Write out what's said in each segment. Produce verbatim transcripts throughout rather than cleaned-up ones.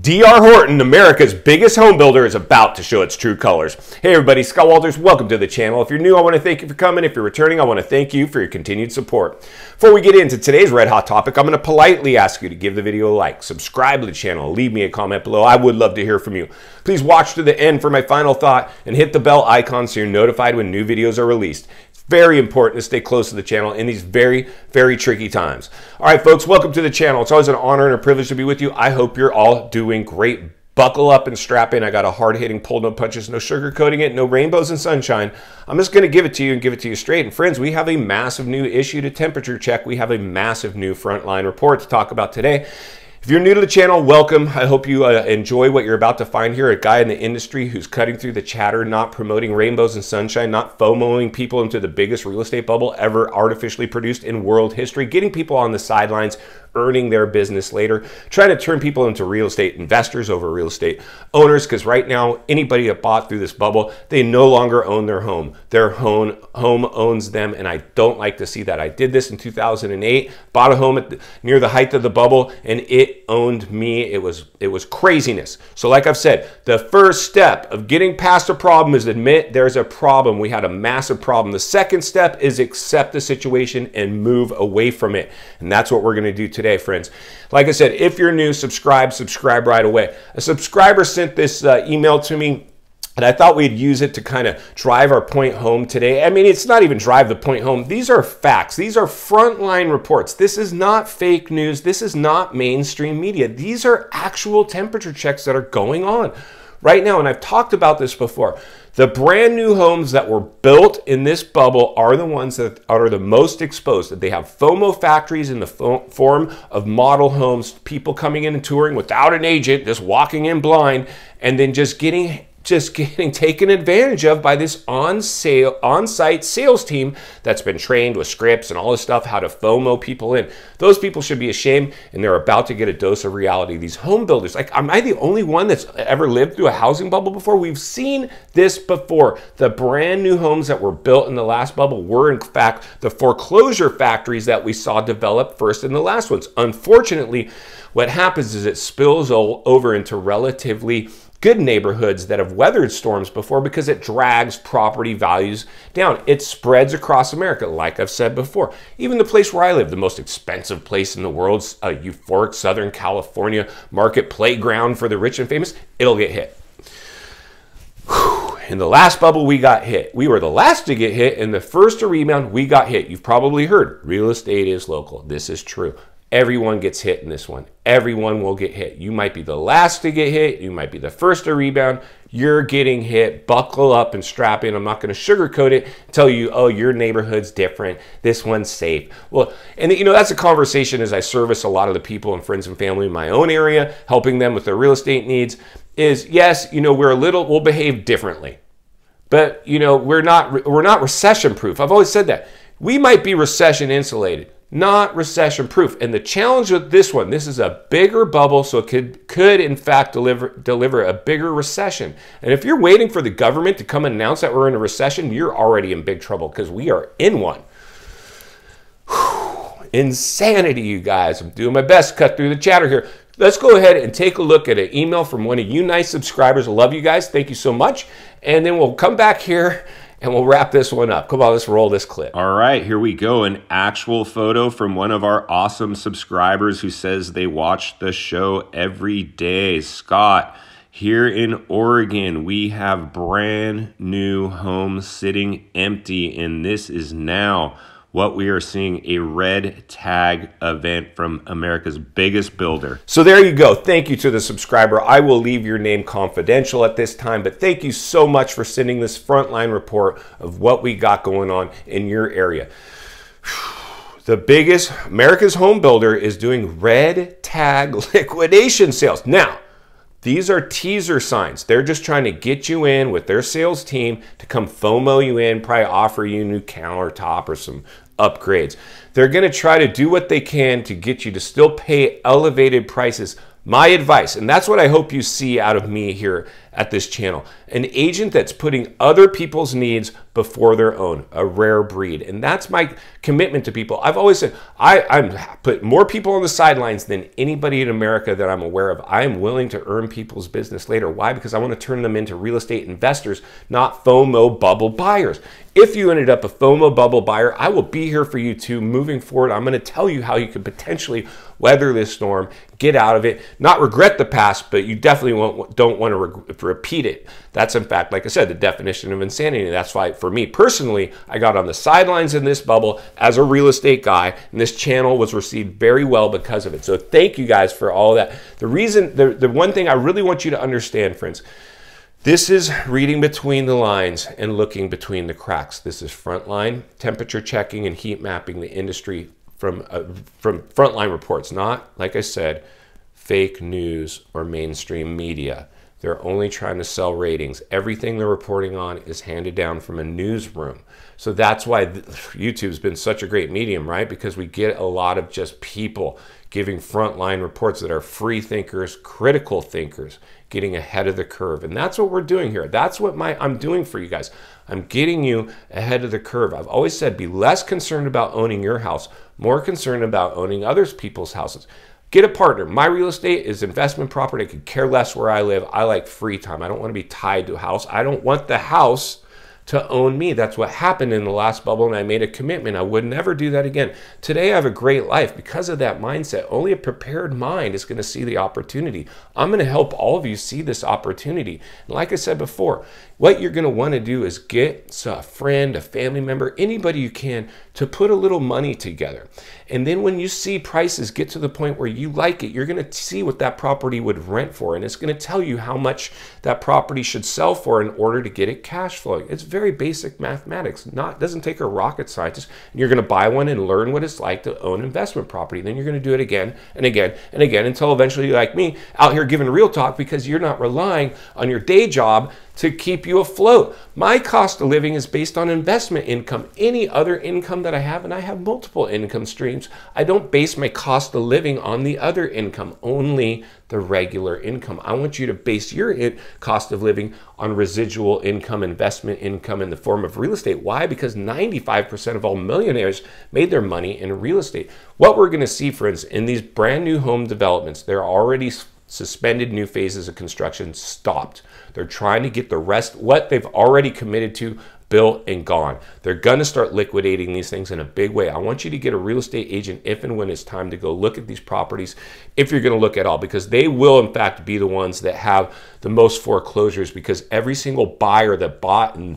D R. Horton, America's biggest home builder, is about to show its true colors. Hey everybody, Scott Walters, welcome to the channel. If you're new, I want to thank you for coming. If you're returning, I want to thank you for your continued support. Before we get into today's red hot topic, I'm going to politely ask you to give the video a like, subscribe to the channel, leave me a comment below. I would love to hear from you. Please watch to the end for my final thought and hit the bell icon so you're notified when new videos are released. Very important to stay close to the channel in these very, very tricky times. All right, folks, welcome to the channel. It's always an honor and a privilege to be with you. I hope you're all doing great. Buckle up and strap in. I got a hard-hitting pull, no punches, no sugarcoating it, no rainbows and sunshine. I'm just going to give it to you and give it to you straight. And friends, we have a massive new issue to temperature check. We have a massive new frontline report to talk about today. If you're new to the channel, welcome. I hope you uh, enjoy what you're about to find here. A guy in the industry who's cutting through the chatter, not promoting rainbows and sunshine, not FOMOing people into the biggest real estate bubble ever artificially produced in world history, getting people on the sidelines, earning their business later, trying to turn people into real estate investors over real estate owners, because right now, anybody that bought through this bubble, they no longer own their home. Their home, home owns them, and I don't like to see that. I did this in two thousand eight, bought a home at the, near the height of the bubble, and it owned me. It was it was craziness. So like I've said, the first step of getting past a problem is admit there's a problem. We had a massive problem. The second step is accept the situation and move away from it. And that's what we're going to do today, friends. Like I said, if you're new, subscribe, subscribe right away. A subscriber sent this uh, email to me, and I thought we'd use it to kind of drive our point home today. I mean, it's not even drive the point home. These are facts. These are frontline reports. This is not fake news. This is not mainstream media. These are actual temperature checks that are going on right now. And I've talked about this before. The brand new homes that were built in this bubble are the ones that are the most exposed. They have FOMO factories in the form of model homes, people coming in and touring without an agent, just walking in blind, and then just getting just getting taken advantage of by this on sale, on-site sales team that's been trained with scripts and all this stuff, how to FOMO people in. Those people should be ashamed, and they're about to get a dose of reality. These home builders, like, am I the only one that's ever lived through a housing bubble before? We've seen this before. The brand new homes that were built in the last bubble were, in fact, the foreclosure factories that we saw develop first in the last ones. Unfortunately, what happens is it spills over into relatively good neighborhoods that have weathered storms before because it drags property values down. It spreads across America, like I've said before. Even the place where I live, the most expensive place in the world, a euphoric Southern California market playground for the rich and famous, it'll get hit. Whew. In the last bubble, we got hit. We were the last to get hit. In the first to rebound, we got hit. You've probably heard, real estate is local. This is true. Everyone gets hit in this one. Everyone will get hit. You might be the last to get hit. You might be the first to rebound. You're getting hit. Buckle up and strap in. I'm not going to sugarcoat it, tell you, oh, your neighborhood's different. This one's safe. Well, and you know, that's a conversation as I service a lot of the people and friends and family in my own area, helping them with their real estate needs is, yes, you know, we're a little, we'll behave differently, but you know, we're not, we're not recession proof. I've always said that. We might be recession insulated, not recession proof. And the challenge with this one, this is a bigger bubble, so it could, could in fact deliver, deliver a bigger recession. And if you're waiting for the government to come and announce that we're in a recession, you're already in big trouble because we are in one. Whew, insanity, you guys. I'm doing my best to cut through the chatter here. Let's go ahead and take a look at an email from one of you nice subscribers. I love you guys. Thank you so much. And then we'll come back here and we'll wrap this one up. Come on, let's roll this clip. All right, here we go. An actual photo from one of our awesome subscribers who says they watch the show every day. Scott, here in Oregon, we have brand new homes sitting empty, and this is now what we are seeing, a red tag event from America's biggest builder. So there you go. Thank you to the subscriber. I will leave your name confidential at this time, but thank you so much for sending this frontline report of what we got going on in your area. The biggest, America's home builder is doing red tag liquidation sales. Now, these are teaser signs. They're just trying to get you in with their sales team to come FOMO you in, probably offer you a new countertop or some upgrades. They're going to try to do what they can to get you to still pay elevated prices. My advice, and that's what I hope you see out of me here at this channel. An agent that's putting other people's needs before their own, a rare breed. And that's my commitment to people. I've always said, I I'm put more people on the sidelines than anybody in America that I'm aware of. I am willing to earn people's business later. Why? Because I want to turn them into real estate investors, not FOMO bubble buyers. If you ended up a FOMO bubble buyer, I will be here for you too. Moving forward, I'm going to tell you how you could potentially weather this storm, get out of it, not regret the past, but you definitely won't, don't want to repeat it. That's, in fact, like I said, the definition of insanity. That's why, for me personally, I got on the sidelines in this bubble as a real estate guy, and this channel was received very well because of it. So thank you guys for all that. The reason, the, the one thing I really want you to understand, friends, this is reading between the lines and looking between the cracks. This is frontline temperature checking and heat mapping the industry from uh, from frontline reports, not, like I said, fake news or mainstream media. They're only trying to sell ratings. Everything they're reporting on is handed down from a newsroom. So that's why YouTube's been such a great medium, right? Because we get a lot of just people giving frontline reports that are free thinkers, critical thinkers, getting ahead of the curve. And that's what we're doing here. That's what my I'm doing for you guys. I'm getting you ahead of the curve. I've always said, be less concerned about owning your house, more concerned about owning other people's houses. Get a partner. My real estate is investment property. I could care less where I live. I like free time. I don't want to be tied to a house. I don't want the house to own me. That's what happened in the last bubble, and I made a commitment. I would never do that again. Today, I have a great life because of that mindset. Only a prepared mind is going to see the opportunity. I'm going to help all of you see this opportunity. And like I said before, what you're going to want to do is get a friend, a family member, anybody you can to put a little money together. And then when you see prices get to the point where you like it, you're going to see what that property would rent for, and it's going to tell you how much that property should sell for in order to get it cash flowing. It's very Very basic mathematics. Not doesn't take a rocket scientist. And you're going to buy one and learn what it's like to own investment property. Then you're going to do it again and again and again until eventually you're like me out here giving real talk because you're not relying on your day job to keep you afloat. My cost of living is based on investment income, any other income that I have, and I have multiple income streams. I don't base my cost of living on the other income, only the regular income. I want you to base your cost of living on residual income, investment income in the form of real estate. Why? Because ninety-five percent of all millionaires made their money in real estate. What we're gonna see, friends, in these brand new home developments, they're already suspended new phases of construction, stopped. They're trying to get the rest, what they've already committed to, built and gone. They're gonna start liquidating these things in a big way. I want you to get a real estate agent if and when it's time to go look at these properties, if you're gonna look at all, because they will in fact be the ones that have the most foreclosures, because every single buyer that bought and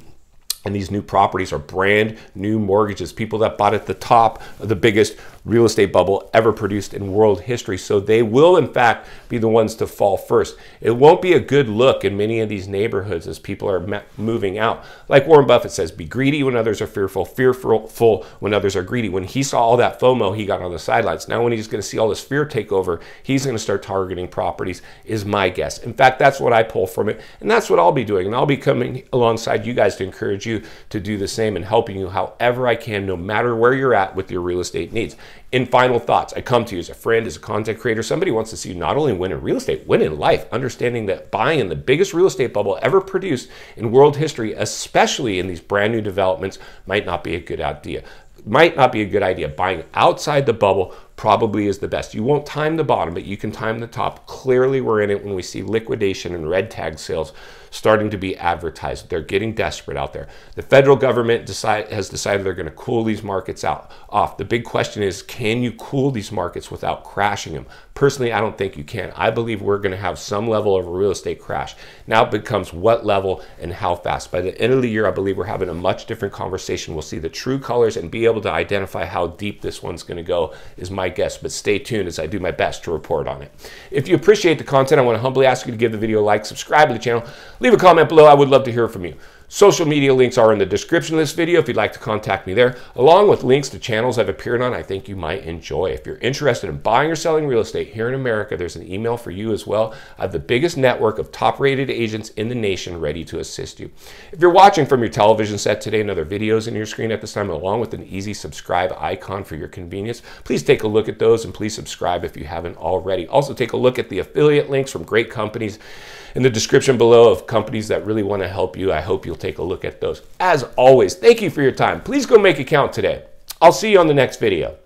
And these new properties are brand new mortgages, people that bought at the top of the biggest real estate bubble ever produced in world history. So they will, in fact, be the ones to fall first. It won't be a good look in many of these neighborhoods as people are moving out. Like Warren Buffett says, be greedy when others are fearful, fearful when others are greedy. When he saw all that FOMO, he got on the sidelines. Now when he's going to see all this fear take over, he's going to start targeting properties, is my guess. In fact, that's what I pull from it. And that's what I'll be doing. And I'll be coming alongside you guys to encourage you to do the same and helping you however I can, no matter where you're at with your real estate needs. In final thoughts, I come to you as a friend, as a content creator, somebody wants to see you not only win in real estate, win in life, understanding that buying in the biggest real estate bubble ever produced in world history, especially in these brand new developments, might not be a good idea. Might not be a good idea. Buying outside the bubble probably is the best. You won't time the bottom, but you can time the top. Clearly, we're in it when we see liquidation and red tag sales starting to be advertised. They're getting desperate out there. The federal government decide, has decided they're going to cool these markets out, off. The big question is, can you cool these markets without crashing them? Personally, I don't think you can. I believe we're going to have some level of a real estate crash. Now it becomes what level and how fast. By the end of the year, I believe we're having a much different conversation. We'll see the true colors and be able to identify how deep this one's going to go is my guess, but stay tuned as I do my best to report on it. If you appreciate the content, I want to humbly ask you to give the video a like, subscribe to the channel, leave a comment below. I would love to hear from you. Social media links are in the description of this video if you'd like to contact me there, along with links to channels I've appeared on I think you might enjoy. If you're interested in buying or selling real estate here in America, there's an email for you as well. I have the biggest network of top-rated agents in the nation ready to assist you. If you're watching from your television set today and other videos in your screen at this time, along with an easy subscribe icon for your convenience, please take a look at those and please subscribe if you haven't already. Also take a look at the affiliate links from great companies in the description below of companies that really want to help you. I hope you'll take a look at those. As always, thank you for your time. Please go make it count today. I'll see you on the next video.